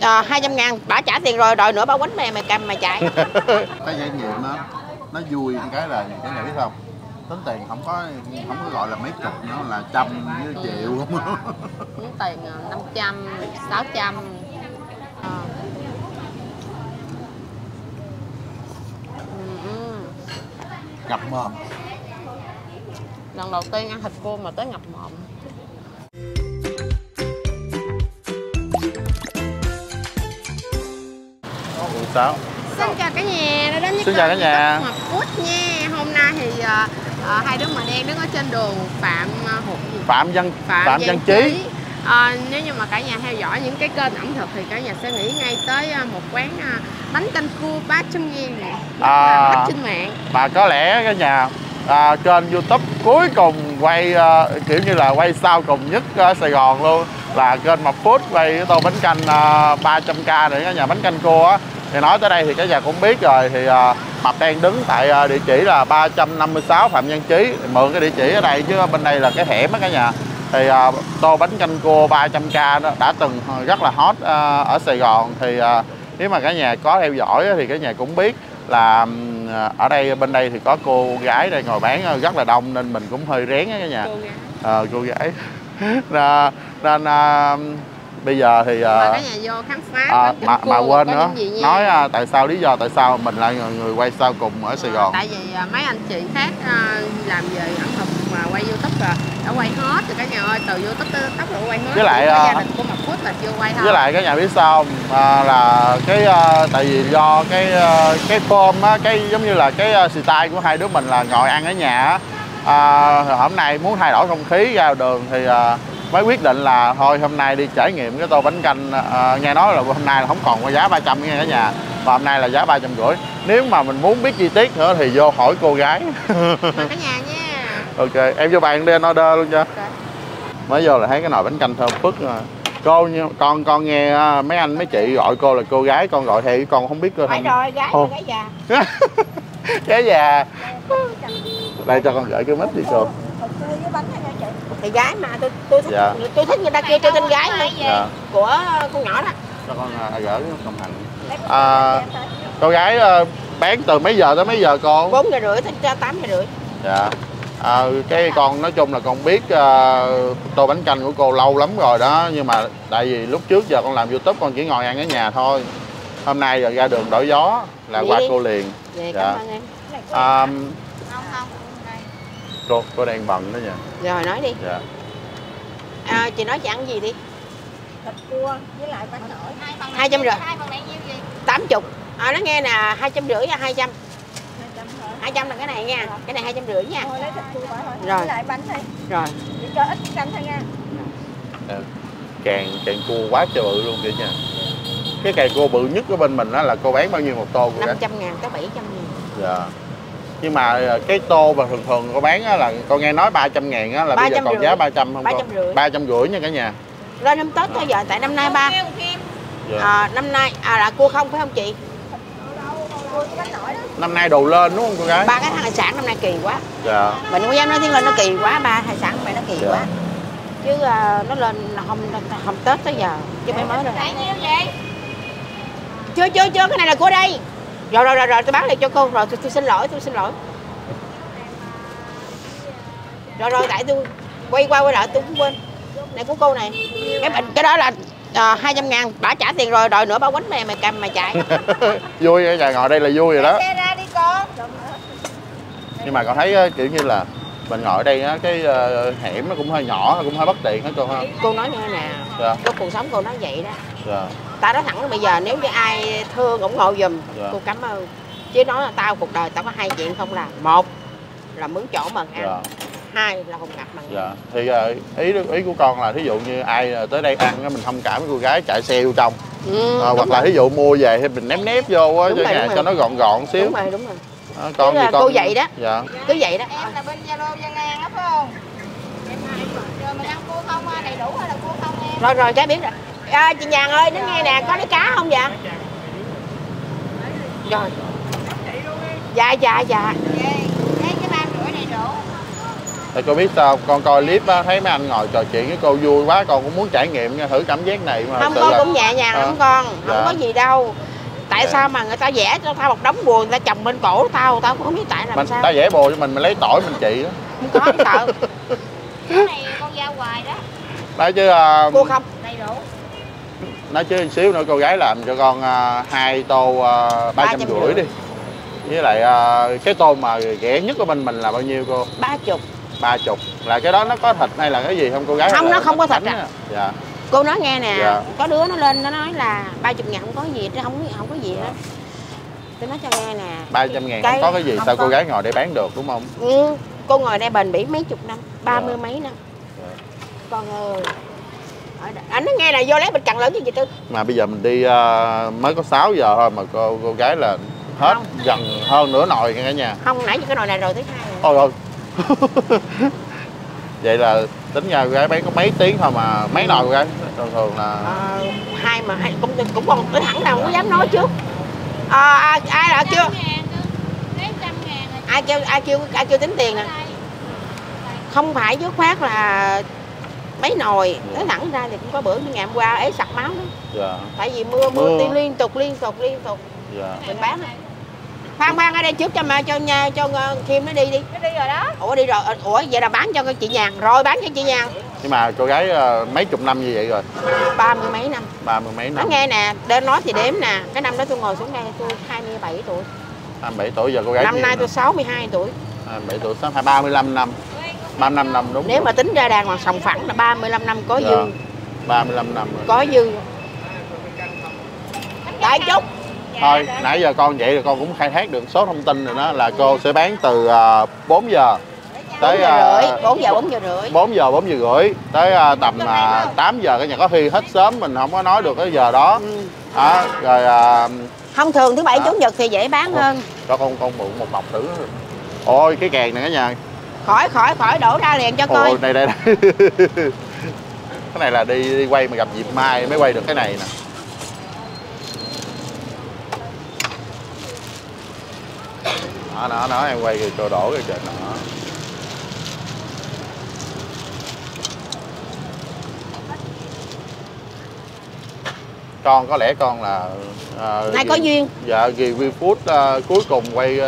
200 ngàn bà trả tiền rồi, đòi nữa bà quánh mày cầm mày chạy. Cái trải nghiệm nó vui cái là cái này biết không, tính tiền không có gọi là mấy chục nữa là trăm với triệu không á. Tính tiền 500, 600. Ngập mồm. Lần đầu tiên ăn thịt cua mà tới ngập mồm. Xin chào cả nhà, đã đến với kênh Thằng Mập Food nha. Hôm nay thì hai đứa mình đang đứng ở trên đường Phạm Văn Chí. Nếu như mà cả nhà theo dõi những cái kênh ẩm thực thì cả nhà sẽ nghĩ ngay tới một quán bánh canh cua 300 ngàn nè, bắt trên mạng. Mà có lẽ cả nhà kênh YouTube cuối cùng quay kiểu như là quay sau cùng nhất Sài Gòn luôn, là kênh Mập Food quay tô bánh canh 300k để cả nhà. Bánh canh cua á thì nói tới đây thì cả nhà cũng biết rồi, thì Mập đang đứng tại địa chỉ là 356 Phạm Văn Chí, thì mượn cái địa chỉ ở đây chứ bên đây là cái hẻm á cả nhà. Thì tô bánh canh cua 300k đó đã từng rất là hot ở Sài Gòn, thì nếu mà cả nhà có theo dõi thì cả nhà cũng biết là ở đây bên đây thì có cô gái đây ngồi bán rất là đông nên mình cũng hơi rén á cả nhà. Cô gái nên bây giờ thì mà cái nhà vô khám phá mà quên nữa nói tại sao, lý do tại sao mình lại người quay sau cùng ở Sài Gòn. Tại vì mấy anh chị khác làm về ẩm thực mà quay YouTube rồi đã quay hết rồi cả nhà ơi, từ YouTube tới tốc độ quay hết. Với lại gia đình của Mập Food là chưa quay thôi. Với lại cả nhà biết sao không? Là cái tại vì do cái form á, cái giống như là cái style của hai đứa mình là ngồi ăn ở nhà. Hôm nay muốn thay đổi không khí ra đường thì mới quyết định là thôi hôm nay đi trải nghiệm cái tô bánh canh. Nghe nói là hôm nay là không còn có giá 300 nha cả nhà, và hôm nay là giá 350. Nếu mà mình muốn biết chi tiết nữa thì vô hỏi cô gái. Mà cả nhà nha. Ok, em vô bàn đi, anh order luôn cho. Okay. Mới vô là thấy cái nồi bánh canh thơm phức rồi. Cô con nghe mấy anh mấy chị gọi cô là cô gái, con gọi theo con không biết cô. Phải rồi, gái cô gái già. Gái già. Đây cho con gửi cái mít đi cô. Thì gái mà tôi thích, dạ. Tôi thích người ta kêu cho tên gái mà. Dạ. Của con nhỏ đó. Cho con gỡ đồng hành. Cô gái bán từ mấy giờ tới mấy giờ con? 4 giờ rưỡi tới 8 giờ rưỡi. Dạ. Cái con nói chung là con biết tô bánh canh của cô lâu lắm rồi đó, nhưng mà tại vì lúc trước giờ con làm YouTube con chỉ ngồi ăn ở nhà thôi. Hôm nay giờ ra đường đổi gió là vậy qua đi. Cô liền. Vậy, dạ. Cảm ơn em. Cô đang bận đó nha. Rồi nói đi. Dạ. Chị nói chị ăn gì đi? Thịt cua với lại bánh nổi. 200 rưỡi. 80. Nó nghe nè, 250 à 200. 200 là cái này nha. Cái này 250 nha. Thôi lấy thịt cua bỏ thôi. Rồi. Với lại bánh thôi. Rồi. Chỉ cho ít canh thôi nha. Càng cua quá trời bự luôn kìa nha. Cái càng cua bự nhất của bên mình đó là cô bán bao nhiêu một tô vậy? 500 ngàn tới 700 ngàn. Dạ. Nhưng mà cái tô mà thường cô bán là con nghe nói 300 ngàn á là bây giờ còn giá 300 không? 350 nha cả nhà. Lên năm Tết thôi giờ, tại năm nay năm nay là cua không phải không chị? Năm nay đồ lên đúng không cô gái? 3 cái hải sản năm nay kỳ quá. Dạ. Mình không dám nói tiếng lên nó kỳ quá, 3 hải sản mày nó kỳ quá. Chứ nó lên là không Tết tới giờ chứ phải mới đâu. Chưa cái này là của đây. Rồi tôi bán lại cho cô rồi, tôi xin lỗi, Rồi tại tôi quay lại tôi cũng quên. Này của cô này. Cái đó là 200 ngàn, bà trả tiền rồi, đòi nữa bà quánh mày cầm mày chạy. Vui cả nhà, ngồi đây là vui rồi đó. Xe ra đi con. Nhưng mà con thấy kiểu như là mình ngồi ở đây á, cái hẻm nó cũng hơi nhỏ, cũng hơi bất tiện hết cô ha. Cô nói như thế nào? Dạ. Cái cuộc sống cô nói vậy đó. Dạ. Tao nói thẳng là bây giờ nếu như ai thương ủng hộ giùm, dạ. Cô cảm ơn. Chứ nói là tao cuộc đời tao có 2 chuyện không làm. 1 là mướn chỗ mà ăn, dạ. 2 là hùng gặp mà. Dạ. Thì ý của con là thí dụ như ai tới đây ăn mình thông cảm với cô gái chạy xe vô trong, hoặc là thí dụ mua về thì mình ném vô á cho nó gọn xíu. Đúng rồi. Con thì cô vậy đó. Dạ. Cứ vậy đó. Em là bên Zalo Văn An đó phải không? Rồi mình ăn cua không đầy đủ hay là cua không em? Rồi cái biết rồi. Chị Nhàn ơi, đến nghe nè, có lấy cá không vậy? Rồi. Dạ. Cái 3 rưỡi đầy đủ. Tại cô biết sao, con coi clip á, thấy mấy anh ngồi trò chuyện với cô vui quá, con cũng muốn trải nghiệm thử cảm giác này mà. Không, con là... cũng nhẹ nhàng lắm con, dạ. Không có gì đâu. Tại sao mà người ta vẽ cho tao một đống bùa, người ta chồng bên cổ tao, tao cũng không biết tại làm sao. Tao vẽ bùa cho mình lấy tỏi mình trị đó. Không có, không sợ. Cái này con ra hoài đó. Nói chứ... Cua không? Đầy đủ. Nói chứ xíu nữa cô gái làm cho con 2 tô 350 đi. Với lại cái tô mà rẻ nhất của bên mình là bao nhiêu cô? 30. 30. Là cái đó nó có thịt hay là cái gì không cô gái? Không, nó không có thịt à. Dạ. Cô nói nghe nè, dạ. Có đứa nó lên nó nói là 30.000 không có gì, chứ không có gì hết. Tôi nói cho nghe nè, 300.000 không có cái gì, sao có. Cô gái ngồi đây bán được đúng không? Ừ, cô ngồi đây bền bỉ mấy chục năm, 30 dạ. mấy năm. Dạ. Con ơi, anh nói nghe là vô lấy bịch cặn lớn gì tư. Mà bây giờ mình đi mới có 6 giờ thôi mà cô gái là hết không. Gần hơn nửa nồi cả nhà. Không, nãy cái nồi này rồi thứ hai. Ôi rồi. Vậy là tính ra cô gái bán có mấy tiếng thôi mà mấy nồi cô gái thường thường là hai mà cũng còn tới thẳng nào không dám nói trước. Ai là chưa? Ai kêu tính tiền nè. Không phải dứt khoát là mấy nồi tới thẳng ra thì cũng có bữa ngày hôm qua ấy sặc máu đó. Dạ. Tại vì mưa liên tục. Dạ. Mình bán. Khoan ở đây trước cho Kim nó đi. Nó đi rồi đó. Ủa đi rồi. Ủa vậy là bán cho chị Nhàn rồi, bán cho chị Nhàn. Nhưng mà cô gái mấy chục năm như vậy rồi. 30 mấy năm. Nó nghe nè, đến nói thì đếm nè, cái năm đó tôi ngồi xuống đây tôi 27 tuổi. 27 tuổi giờ cô gái. Năm nay tôi 62 tuổi. 27 tuổi sắp 35 năm. 35 năm đúng. Nếu rồi. Mà tính ra đàng hoàng sòng phẳng là 35 năm có dư. 35 năm rồi. Có dư. Đại chút. Thôi, nãy giờ con vậy rồi con cũng khai thác được số thông tin rồi đó là cô sẽ bán từ 4 giờ tới 4 giờ rưỡi tới tầm 8 giờ. Cái nhà có khi hết sớm mình không có nói được cái giờ đó. À, rồi không thường thứ bảy chủ nhật thì dễ bán hơn. Cho con mượn một bọc thử. Ôi cái kèn này cả nhà. Khỏi đổ ra liền cho coi. Ôi đây. Cái này là đi quay mà gặp dịp mai mới quay được cái này nè. Nó em quay rồi cho đổ cái trời nó. Con có lẽ con là nay có duyên. Dạ review food cuối cùng quay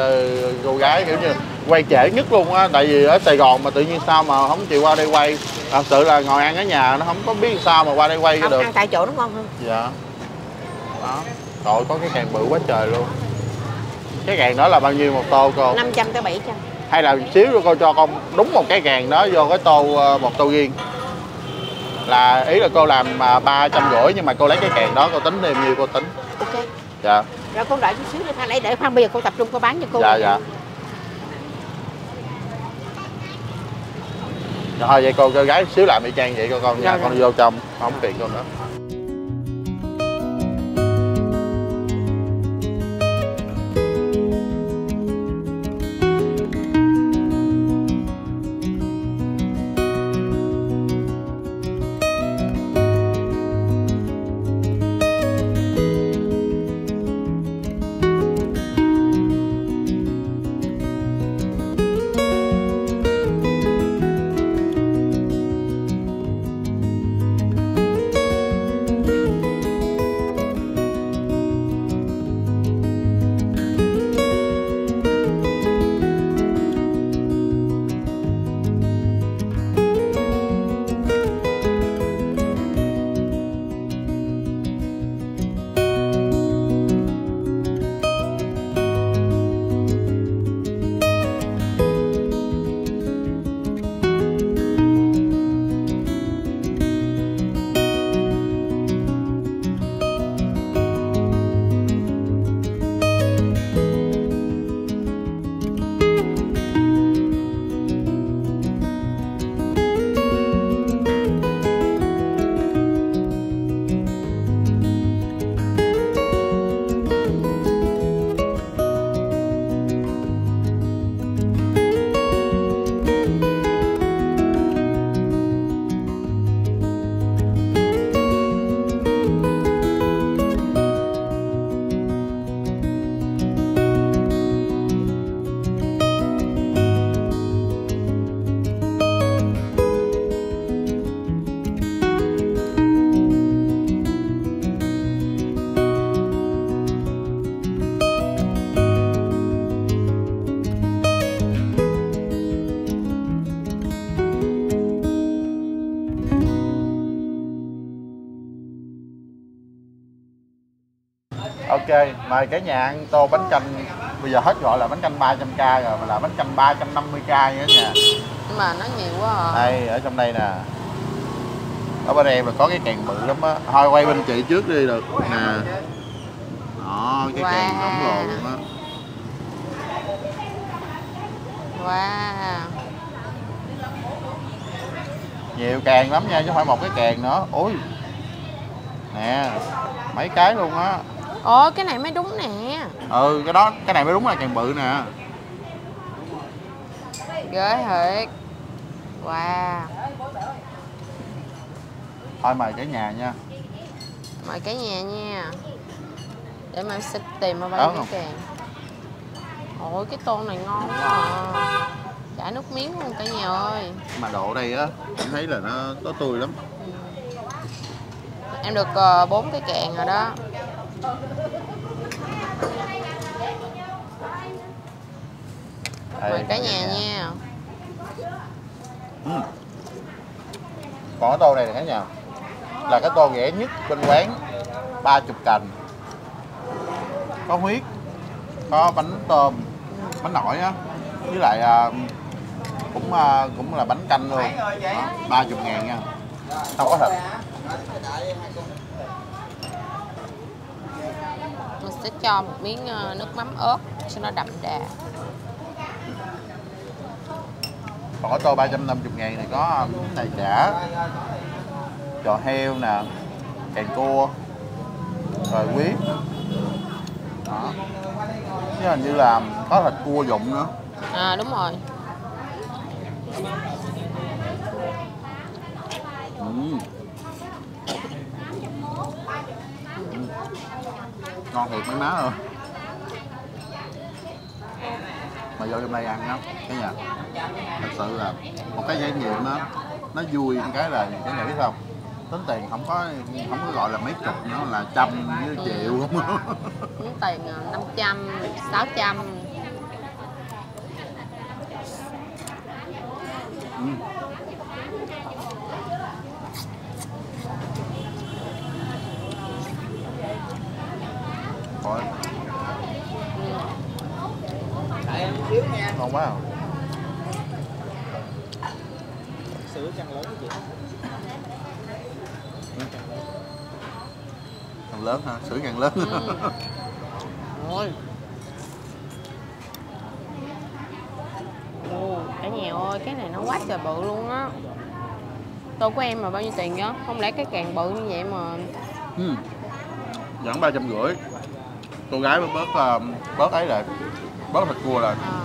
cô gái kiểu như quay trễ nhất luôn á, tại vì ở Sài Gòn mà tự nhiên sao mà không chịu qua đây quay. Thật sự là ngồi ăn ở nhà nó không có biết sao mà qua đây quay không, được. Ăn tại chỗ nó ngon hơn. Dạ. Đó. Trời có cái càng bự quá trời luôn. Cái gàn đó là bao nhiêu một tô cô? 500 tới 700. Hay là xíu nữa cô cho con đúng một cái gàn đó vô cái tô một tô riêng. Là ý là cô làm 350 nhưng mà cô lấy cái gàn đó cô tính thêm nhiêu cô tính. Ok. Dạ. Rồi cô đợi chút xíu nữa để khoan bây giờ cô tập trung cô bán cho cô. Dạ. Rồi vậy cô gái xíu làm y chang vậy con nha, con vô trong không phiền con nữa. Ok, mà cái nhà ăn tô bánh canh bây giờ hết gọi là bánh canh 300k rồi, mà là bánh canh 350k nữa nha. Nhưng mà nó nhiều quá à. Đây, ở trong đây nè. Ở bên em là có cái kèn bự lắm á. Thôi quay bên chị trước đi được nè. Đó, cái wow, kèn khổng lồ luôn á. Wow. Nhiều kèn lắm nha, chứ không phải một cái kèn nữa. Ôi. Nè, mấy cái luôn á. Ồ, cái này mới đúng nè. Ừ, cái đó, cái này mới đúng là kèn bự nè. Ghê thiệt. Wow. Thôi mời cả nhà nha. Mời cả nhà nha. Để mà em sẽ tìm mà bán cái kèn. Ôi, cái tô này ngon quá à. Chả nước miếng luôn cả nhà ơi. Mà độ đây á, em thấy là nó tươi lắm. Ừ. Em được 4 cái kèn rồi đó. Mời cả nhà nha. Ừ. Còn cái tô này cả nhà là cái tô rẻ nhất bên quán, 30 cành. Có huyết, có bánh tôm, bánh nổi á, với lại cũng là bánh canh luôn. 30.000 nha, không có thịt. Mình sẽ cho một miếng nước mắm ớt cho nó đậm đà. Còn tô 350.000 này có này chả, trò heo nè, càng cua, rồi huyết. Đó. Chứ hình như là có thịt cua dụng nữa. À đúng rồi. Ngon thiệt mấy má ơi. Mà vô trong đây ăn á cái nhà, thật sự là một cái trải nghiệm đó, nó vui. Một cái là cái nhà biết không, tính tiền không có gọi là mấy chục nữa, là trăm với triệu không á. Tính tiền 500, 600. Ngon quá không? Sữa càng lớn chị. Càng lớn hả? Sữa càng lớn. Ôi. Cả nhà ơi, cái này nó quá trời bự luôn á. Tô của em mà bao nhiêu tiền đó? Không lẽ cái càng bự như vậy mà. Dẫn 350. Cô gái bớt ấy rồi. Bớt thịt cua rồi. À.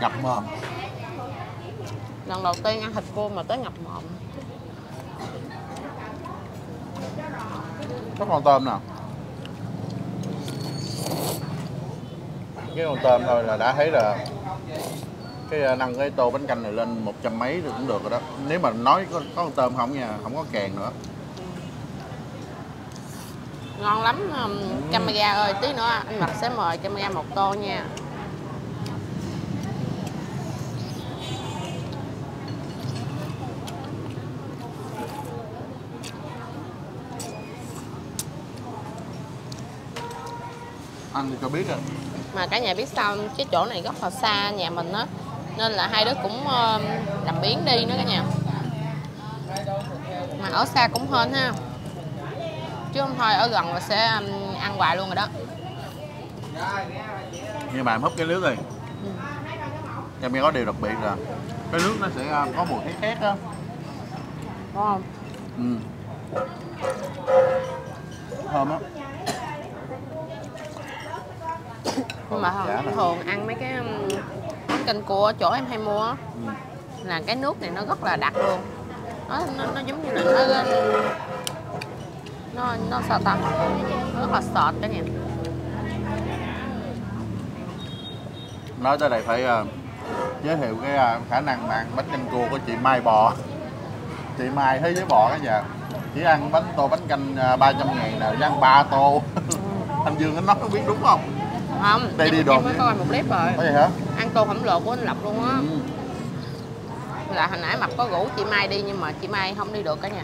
Ngập mồm. Lần đầu tiên ăn thịt cua mà tới ngập mồm. Có con tôm nè. Cái con tôm thôi là đã thấy là cái nâng cái tô bánh canh này lên 100 mấy thì cũng được rồi đó. Nếu mà nói có con tôm không nha, không có kèn nữa. Ngon lắm. Camera ơi, tí nữa anh Mập sẽ mời camera một tô nha. Anh thì cho biết rồi. Mà cả nhà biết sao, cái chỗ này rất là xa nhà mình á, nên là hai đứa cũng làm biến đi nữa cả nhà. Mà ở xa cũng hên ha, chứ không thôi ở gần là sẽ ăn hoài luôn rồi đó. Như bạn húp cái nước này. Em có điều đặc biệt là cái nước nó sẽ có mùi khét khét á. Đúng không? Thơm á. Mà thường ăn mấy cái bánh canh cua chỗ em hay mua á, là cái nước này nó rất là đặc luôn. Nó giống như là nó sao ta, nó rất là sệt cái này. Nói tới đây phải giới thiệu cái khả năng mà ăn bánh canh cua của chị Mai Bò. Chị Mai thế giới bò cả nhà, chỉ ăn bánh tô bánh canh 300.000 là ăn 3 tô. Anh Dương anh nói không biết đúng không? Không, đây đi em mới coi một clip rồi. Có gì hả? Ăn tô khổng lồ của anh Lộc luôn á. là hồi nãy Mập có rủ chị Mai đi nhưng mà chị Mai không đi được cả nhà.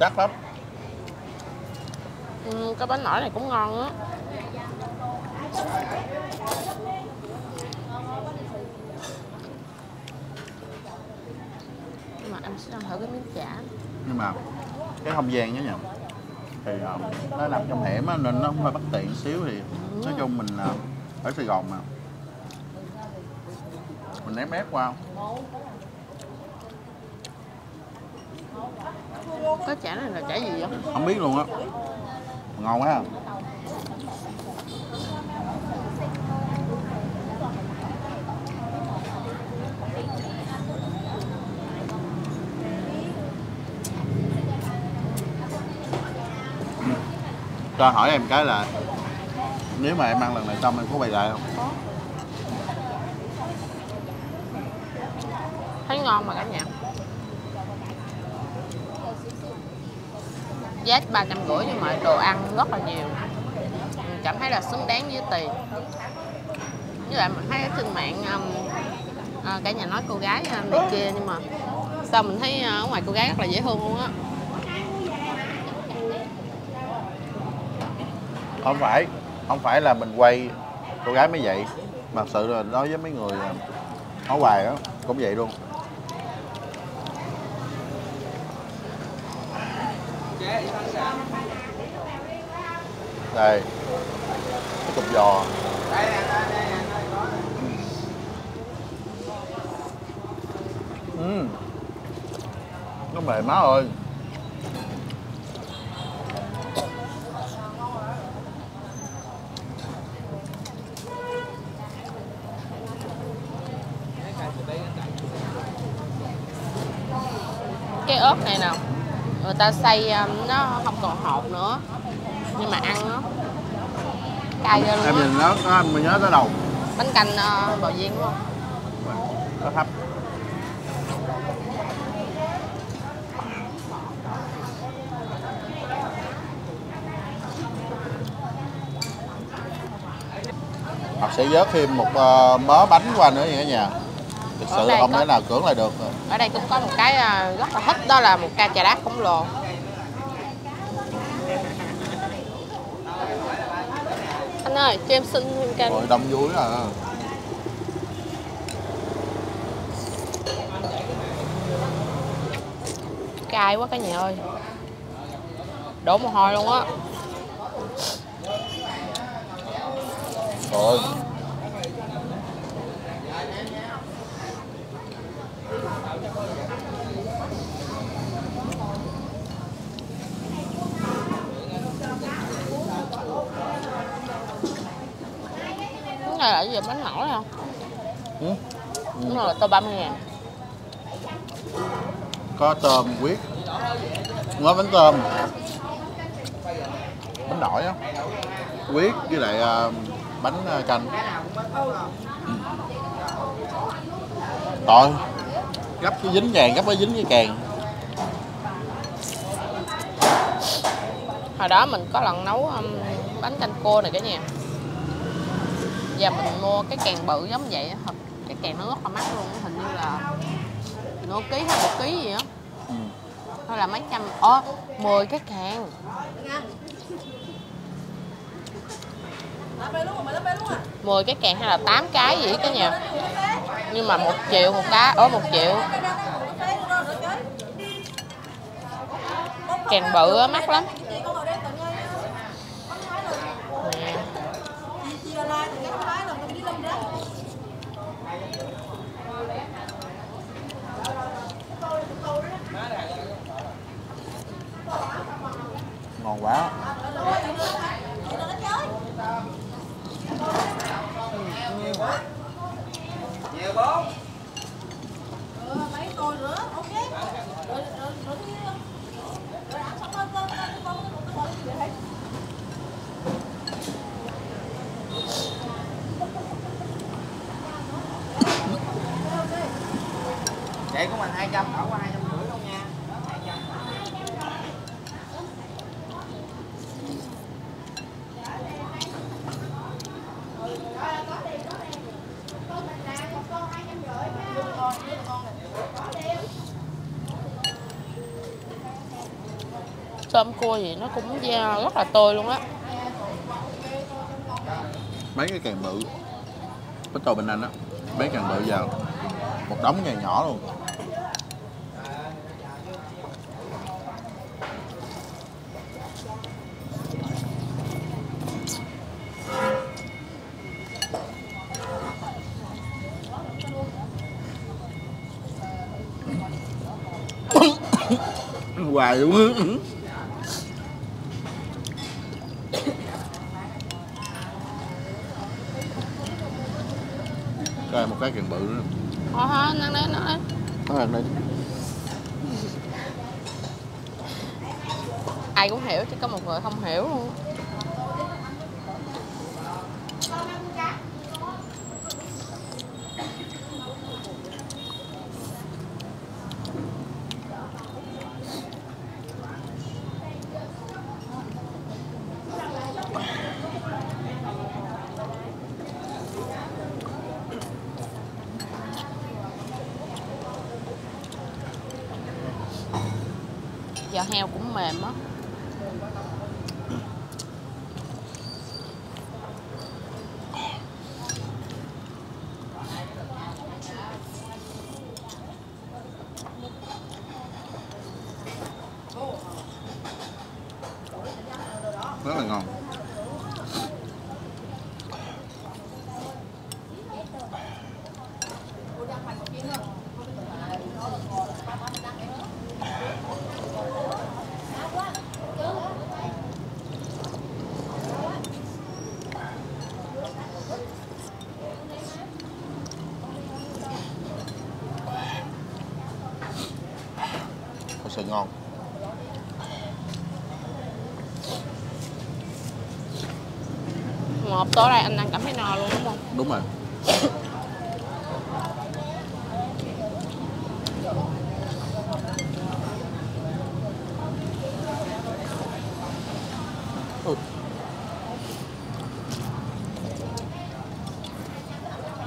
Chắc lắm. Cái bánh nổi này cũng ngon á. Nhưng mà em sẽ ăn thử cái miếng chả. Nhưng mà cái không gian nhớ nhầm thì nó nằm trong hẻm á, nên nó cũng hơi bất tiện xíu thì nói chung mình ở Sài Gòn mà mình ném ép qua cái chả này là chả gì vậy? Không biết luôn á. Ngon quá ha. Cho hỏi em cái là nếu mà em ăn lần này xong em có quay lại không? Có. Thấy ngon mà cả nhà. Giá 350 nhưng mà đồ ăn rất là nhiều. Mình cảm thấy là xứng đáng với tiền. Với lại mình thấy trên mạng cả nhà nói cô gái này kia, nhưng mà sao mình thấy ở ngoài cô gái rất là dễ thương luôn á. Không phải là mình quay cô gái mới vậy, mà thật sự là đối với mấy người ở ngoài đó cũng vậy luôn. Đây cái cục giò nó mềm má ơi. Cái ớt này nào người ta xay nó không còn hột nữa, nhưng mà ăn nó cay ra luôn. Em nhìn nó mình nhớ tới đầu bánh canh bò viên đúng không? Nó hấp. Hoặc sẽ vớt thêm một mớ bánh qua nữa nha cả nhà. Thực sự là không thể nào cưỡng lại được rồi. Ở đây cũng có một cái rất là thích, đó là một ca chà đá khổng lồ. Anh ơi, cho em xin thêm ca. Rồi đông vui à. Cay quá cả nhà ơi. Đổ mồ hôi luôn á. Rồi. Cái này là gì, bánh nổi không? Đúng rồi, tô 30.000. Có tôm huyết, có bánh tôm, bánh nổi á, huyết với lại bánh canh. Tội, gấp cái dính vàng, gấp cái dính cái càng. Hồi đó mình có lần nấu bánh canh cua này cả nhà. Và mình mua cái càng bự giống vậy, cái càng nó rất là mắc luôn, hình như là nửa ký hay 1 ký gì á, thôi là mấy trăm, 10 cái càng. Mười cái càng hay là 8 cái gì cả nhà, nhưng mà 1 triệu một cái, 1 triệu. Càng bự á, mắc lắm. Ngon quá. Vậy của mình 200, bỏ qua 250 luôn nha. Cơm cua gì nó cũng da rất là tươi luôn á. Mấy cái càng bự bánh tô bên Anh á, mấy càng bự vào một đống nhà nhỏ luôn. Hoài luôn á. Coi một cái càng bự nữa. Nắng đấy, nắng đấy. Ai cũng hiểu chứ có một người không hiểu luôn. Giờ heo cũng mềm á. Rất là ngon. Sự ngon. Ngọt tối nay anh đang cảm thấy no luôn đúng không? Đúng rồi.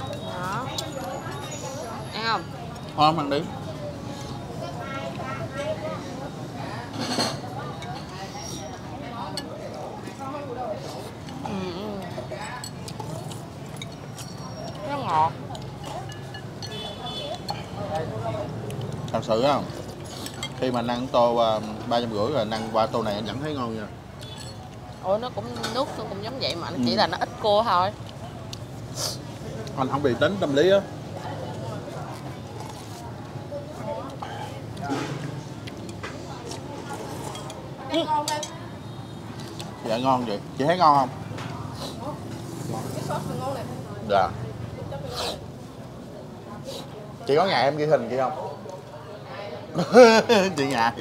Đó. Ăn không? Không ăn đi. Thật sự không? Khi mà ăn tô 350 rồi ăn qua tô này anh vẫn thấy ngon nha. Ủa nó cũng nước nó cũng giống vậy mà, nó chỉ là nó ít cua thôi. Anh không bị tính tâm lý á. Dạ ngon vậy, chị thấy ngon không? Dạ. Chị có ngại em ghi hình chị không? Chị ngại.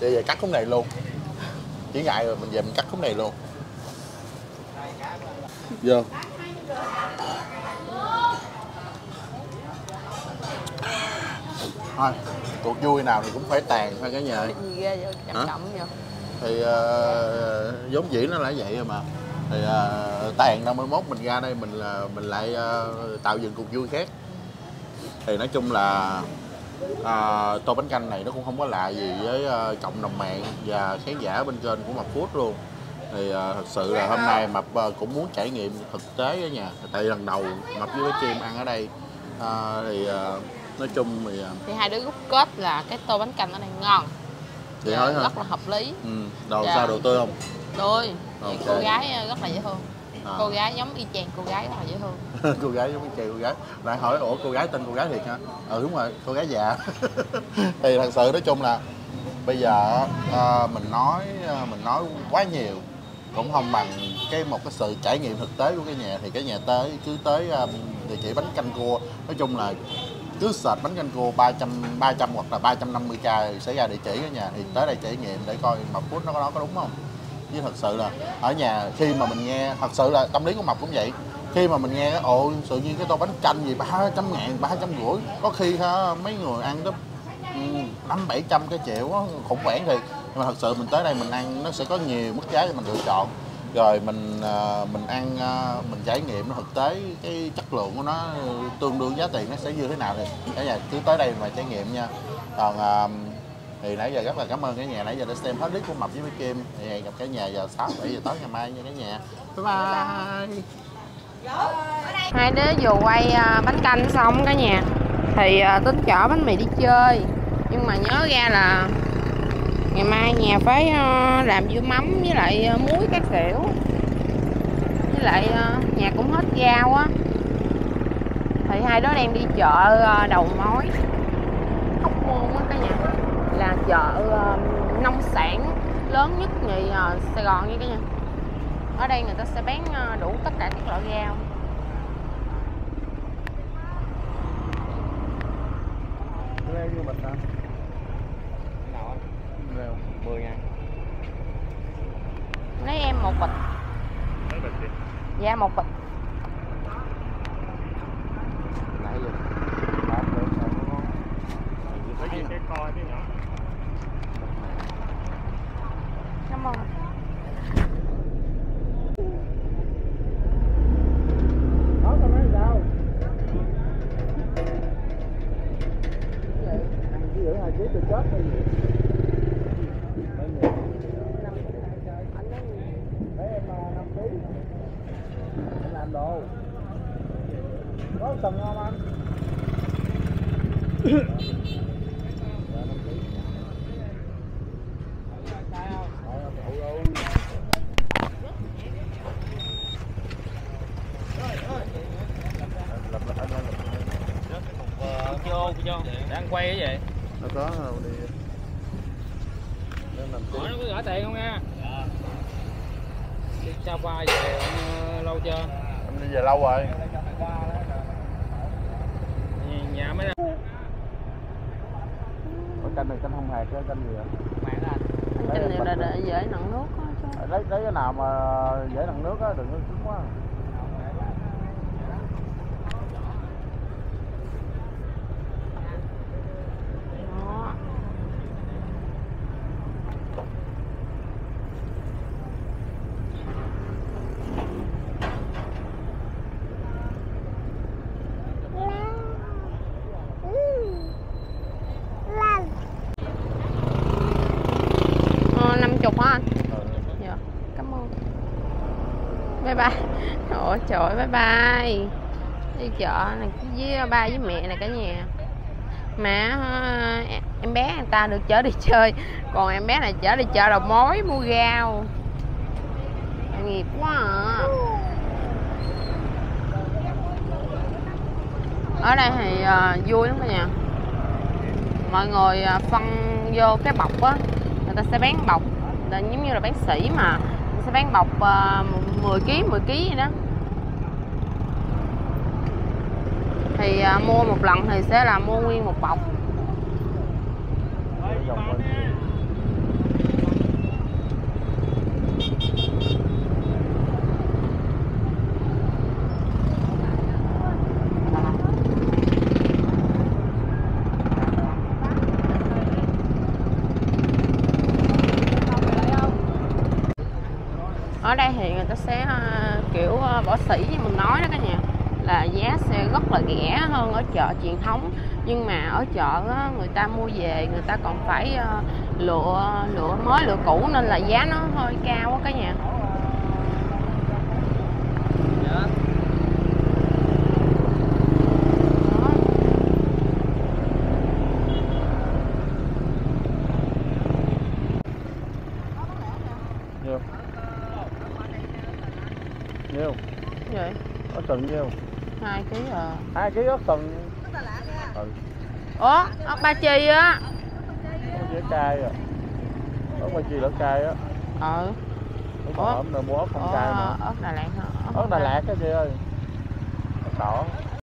Chị về cắt khúc này luôn. Chị ngại rồi, mình về mình cắt khúc này luôn. Vô. Thôi, cuộc vui nào thì cũng phải tàn thôi cả nhà. Cái gì ghê vậy? Chậm chậm vậy? Thì vốn dĩ nó là vậy rồi mà. Thì tàn 51 mình ra đây mình lại tạo dựng cuộc vui khác. Thì nói chung là tô bánh canh này nó cũng không có lạ gì với cộng đồng mạng và khán giả bên kênh của Mập Food luôn. Thì thật sự là hôm nay Mập cũng muốn trải nghiệm thực tế ở nhà. Tại lần đầu Mập với bé Kim ăn ở đây. Nói chung thì hai đứa rút kết là cái tô bánh canh ở đây ngon. Thì nói rất là hợp lý. Đồ sao đồ tươi không? Tươi. Okay. Cô gái rất là dễ thương. Cô gái giống y chang cô gái rất là dễ thương. Cô gái giống y chang cô gái. Lại hỏi ủa cô gái tên cô gái thiệt hả? Ừ đúng rồi, cô gái già. Thì thật sự nói chung là bây giờ mình nói quá nhiều cũng không bằng một cái sự trải nghiệm thực tế của cái nhà. Thì cái nhà tới địa chỉ bánh canh cua, nói chung là cứ search bánh canh cua 300 hoặc là 350k sẽ ra địa chỉ ở nhà. Thì tới đây trải nghiệm để coi Mập Food nó có đúng không. Chứ thật sự là ở nhà khi mà mình nghe, thật sự là tâm lý của Mập cũng vậy. Khi mà mình nghe ồ tự nhiên cái tô bánh canh gì 300 ngàn, 350, có khi ha, mấy người ăn tới 500-700 cái triệu đó, khủng hoảng. Thì mà thật sự mình tới đây mình ăn nó sẽ có nhiều mức giá cho mình lựa chọn. rồi mình ăn, mình trải nghiệm nó thực tế cái chất lượng của nó tương đương giá tiền nó sẽ như thế nào thì cả nhà cứ tới đây mà trải nghiệm nha. Còn thì nãy giờ rất là cảm ơn cả nhà nãy giờ đã xem hết clip của Mập với Bé Kim. Thì hẹn gặp cả nhà vào 6-7 giờ tối ngày mai nha cả nhà. Bye bye. Hai đứa vừa quay bánh canh xong cả nhà thì tính chở bánh mì đi chơi, nhưng mà nhớ ra là ngày mai nhà phải làm dưa mắm với lại muối các kiểu, với lại nhà cũng hết rau á, thì hai đứa đang đi chợ đầu mối Hóc Môn á cả nhà, là chợ nông sản lớn nhất nhì Sài Gòn nha cả nhà. Ở đây người ta sẽ bán đủ tất cả các loại rau. Rau như bịch hả? Cái nào á? Rau 10 ngàn. Lấy em một bịch. Lấy bịch đi. Dạ một bịch. Nãy giờ bán được sao nó ngon. Lấy với cái coi cái nhỏ. Cảm ơn. Đang quay cái gì? Nó có đâu đi. Hỏi nó có gửi tiền không nha? Dạ. Sao qua về lâu chưa? Em đi về lâu rồi. Nhà mới ra. Ở canh này canh không hạt chứ canh gì vậy? Canh này là để dễ nặng nước á chứ. Lấy cái nào mà dễ nặng nước á, đừng có cứng quá. Trời bye bye. Đi chợ này với ba với mẹ này cả nhà. Mà em bé người ta được chở đi chơi, còn em bé này chở đi chợ đầu mối mua rau. Nghiệp quá à. Ở đây thì vui lắm cả nhà. Mọi người phân vô cái bọc á, người ta sẽ bán bọc giống như là bán sỉ mà. Người ta sẽ bán bọc 10 kg vậy đó. Thì mua một lần thì sẽ là mua nguyên một bọc. Ở đây thì người ta sẽ kiểu bỏ sỉ như mình nói đó cả nhà, là giá sẽ rất là rẻ hơn ở chợ truyền thống, nhưng mà ở chợ á, người ta mua về người ta còn phải lựa mới lựa cũ nên là giá nó hơi cao quá cả nhà. Nhiều nhiều vậy ớt sừng nhiều 2 kg à. 2 kg ớt sừng. Ừ. Ủa, ớt ba chi á. Ớt cay à. Ớt ba chi là cay á. Ừ. Ủa, mua ớt không cay mà. Ớt Đà Lạt hả? Ớt Đà Lạt á chị ơi. Ớt đỏ.